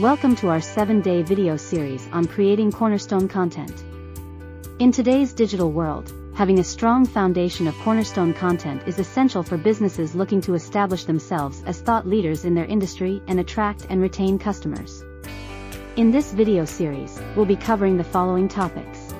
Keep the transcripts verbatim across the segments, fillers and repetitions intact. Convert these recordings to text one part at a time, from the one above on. Welcome to our seven-day video series on creating cornerstone content. In today's digital world, having a strong foundation of cornerstone content is essential for businesses looking to establish themselves as thought leaders in their industry and attract and retain customers. In this video series, we'll be covering the following topics.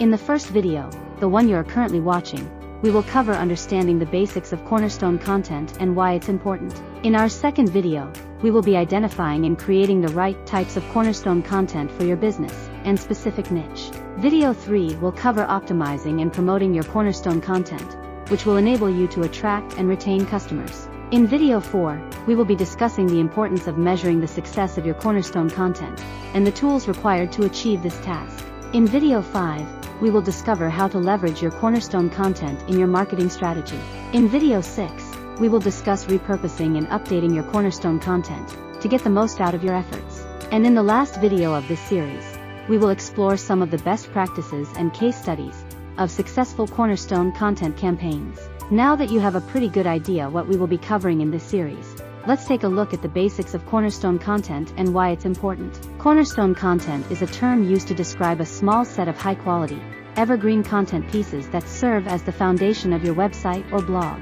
In the first video, the one you are currently watching, we will cover understanding the basics of cornerstone content and why it's important. In our second video, we will be identifying and creating the right types of cornerstone content for your business and specific niche. Video three will cover optimizing and promoting your cornerstone content, which will enable you to attract and retain customers. In video four, we will be discussing the importance of measuring the success of your cornerstone content and the tools required to achieve this task. In video five, we will discover how to leverage your cornerstone content in your marketing strategy. In video six, we will discuss repurposing and updating your cornerstone content to get the most out of your efforts. And in the last video of this series, we will explore some of the best practices and case studies of successful cornerstone content campaigns. Now that you have a pretty good idea what we will be covering in this series, let's take a look at the basics of cornerstone content and why it's important. Cornerstone content is a term used to describe a small set of high-quality, evergreen content pieces that serve as the foundation of your website or blog.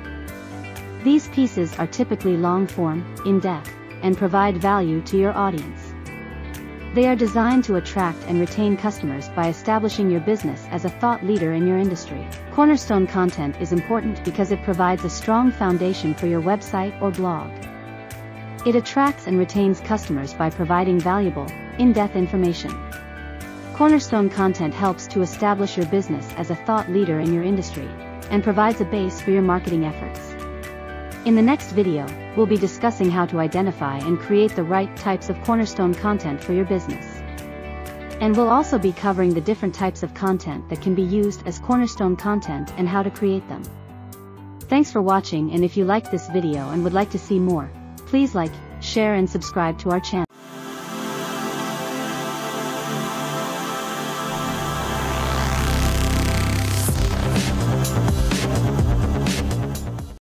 These pieces are typically long-form, in-depth, and provide value to your audience. They are designed to attract and retain customers by establishing your business as a thought leader in your industry. Cornerstone content is important because it provides a strong foundation for your website or blog. It attracts and retains customers by providing valuable, in-depth information. Cornerstone content helps to establish your business as a thought leader in your industry and provides a base for your marketing efforts. In the next video, we'll be discussing how to identify and create the right types of cornerstone content for your business. And we'll also be covering the different types of content that can be used as cornerstone content and how to create them. Thanks for watching, and if you liked this video and would like to see more, please like, share and subscribe to our channel.